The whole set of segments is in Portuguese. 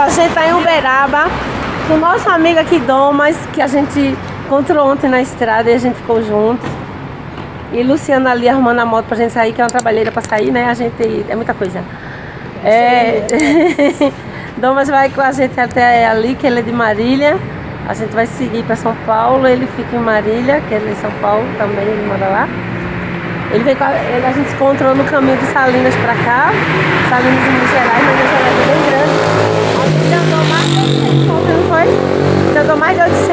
a gente tá em Uberaba com o nosso amigo aqui Dom, que a gente encontrou ontem na estrada e a gente ficou junto. E Luciana ali arrumando a moto pra gente sair, que é uma trabalheira pra sair, né? A gente... é muita coisa. É... Dom vai com a gente até ali, que ele é de Marília. A gente vai seguir pra São Paulo, ele fica em Marília, que ele é em São Paulo também, ele mora lá. Ele veio com a gente se encontrou no caminho de Salinas pra cá, Salinas de Minas Gerais é bem grande. A gente andou mais de 800, não foi? A gente andou mais de 800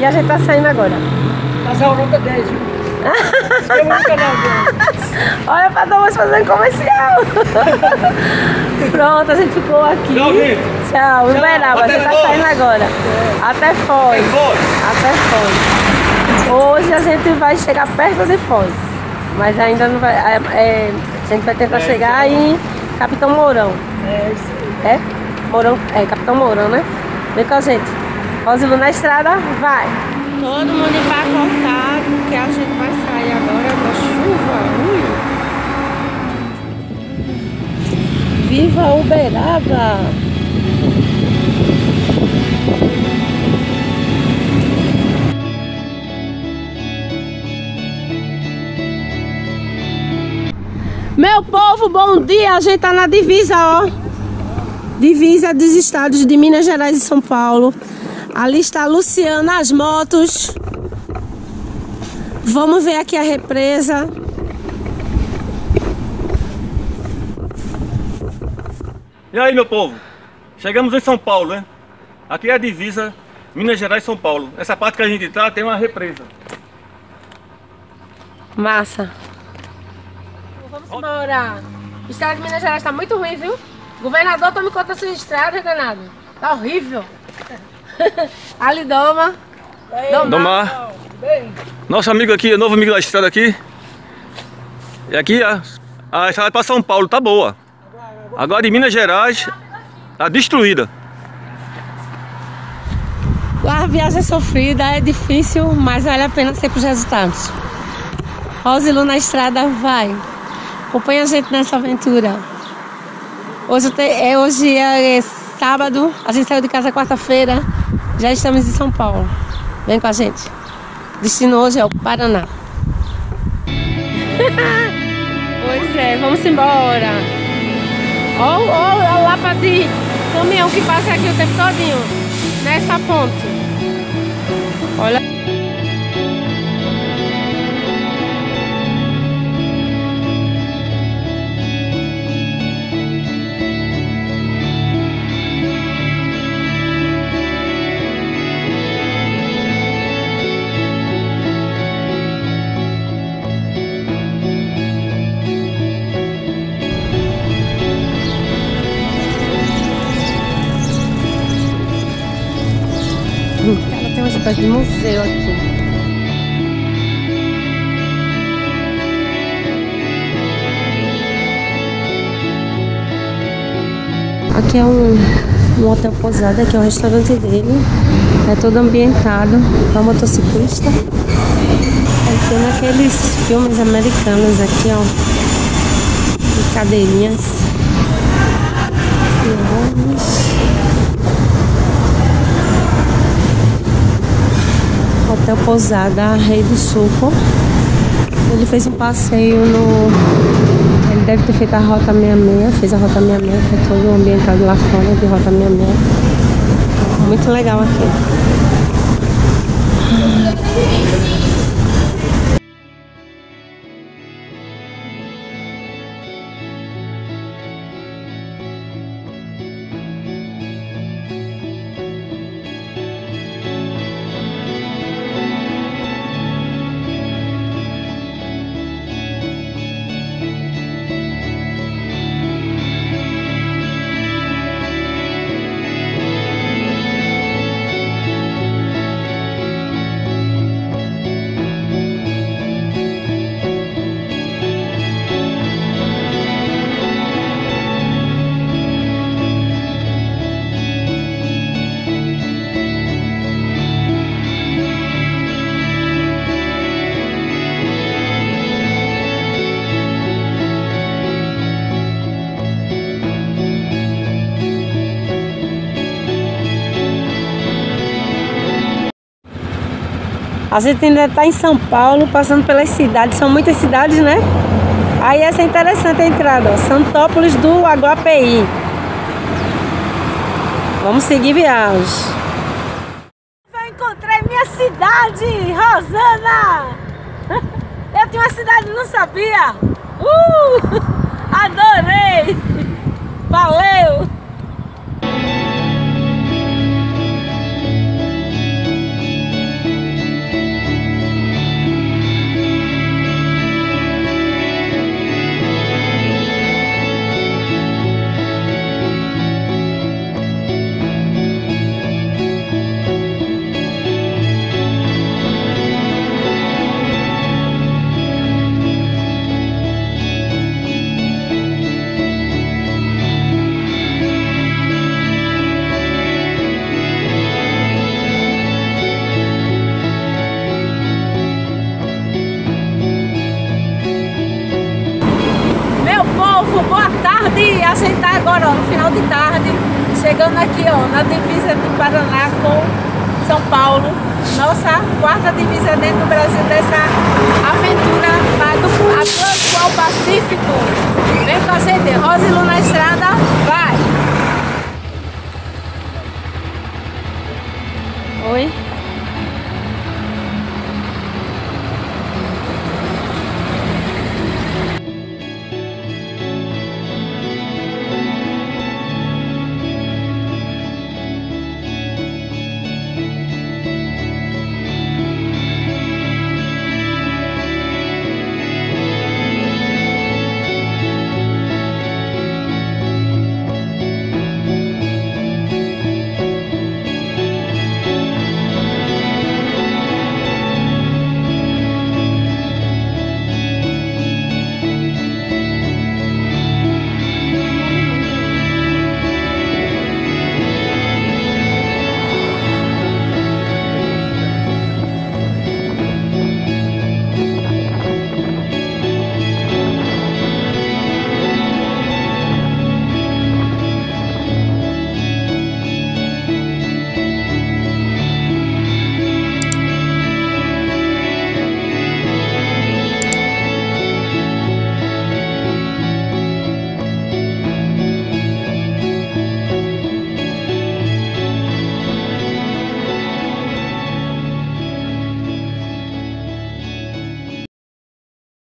e a gente tá saindo agora. Mas é o Rota 10, viu? Olha pra Dom fazendo comercial. Pronto, a gente ficou aqui. Tchau, Uberaba, a gente tá saindo agora. Até Foz. Até Foz. Hoje a gente vai chegar perto de Foz. Mas ainda não vai. A gente vai tentar chegar em Capitão Mourão. É isso aí. É? Mourão, é Capitão Mourão, né? Vem com a gente. Rosa e Lu na Estrada, vai! Todo mundo vai voltar, porque a gente vai sair agora da chuva. Ui. Viva Uberaba! Meu povo, bom dia! A gente tá na divisa, ó. Divisa dos estados de Minas Gerais e São Paulo. Ali está a Luciana, as motos. Vamos ver aqui a represa. E aí, meu povo? Chegamos em São Paulo, né? Aqui é a divisa Minas Gerais e São Paulo. Essa parte que a gente tá tem uma represa. Massa! Bora. O estado de Minas Gerais tá muito ruim, viu? O governador toma conta dessa estrada, danado. Tá horrível. Ali, Domar. Nosso amigo aqui, o novo amigo da estrada aqui. E aqui a estrada para São Paulo tá boa. Agora de Minas Gerais tá destruída. A viagem é sofrida, é difícil, mas vale a pena ser pros resultados. Rosa e Lu na Estrada, vai. Acompanha a gente nessa aventura. Hoje é sábado, a gente saiu de casa quarta-feira, já estamos em São Paulo. Vem com a gente. O destino hoje é o Paraná. Pois é, vamos embora. Olha a lapa de caminhão que passa aqui o tempo todinho, nessa ponte. Olha. Faz de museu aqui. Aqui é um hotel pousada, aqui é o restaurante dele. É todo ambientado para motociclista. É como aqueles filmes americanos aqui, ó. De cadeirinhas. E Hotel Pousada Rei do Suco. Ele fez um passeio no... ele deve ter feito a Rota 66, fez a Rota 66, que é todo ambientado lá fora de Rota 66. Muito legal aqui. A gente ainda está em São Paulo, passando pelas cidades, são muitas cidades, né? Aí essa é interessante a entrada, ó, Santópolis do Aguapeí. Vamos seguir viagem. Eu encontrei minha cidade, Rosana! Eu tinha uma cidade e não sabia! Adorei! Valeu! Chegando aqui, ó, na divisa do Paraná com São Paulo, nossa quarta divisa dentro do Brasil, dessa aventura do Atlântico ao Pacífico. Vem com a gente, Rosa